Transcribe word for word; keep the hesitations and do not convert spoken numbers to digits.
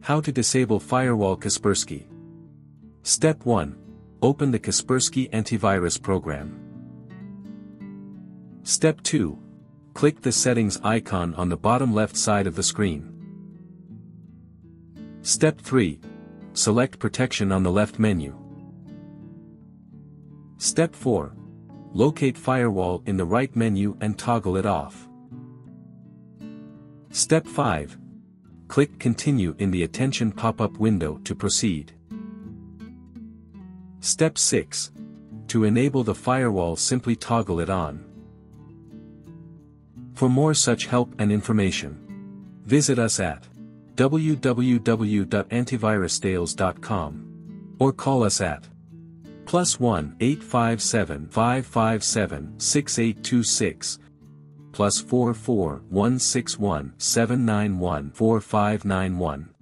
How to disable Firewall Kaspersky. Step one. Open the Kaspersky antivirus program. Step two. Click the settings icon on the bottom left side of the screen. Step three. Select protection on the left menu. Step four. Locate firewall in the right menu and toggle it off. Step five. Click continue in the attention pop-up window to proceed. Step six. To enable the firewall, simply toggle it on. For more such help and information, visit us at w w w dot antivirus tales dot com or call us at plus one eight five seven five five seven six eight two six, plus four four one six one seven nine one four five nine one.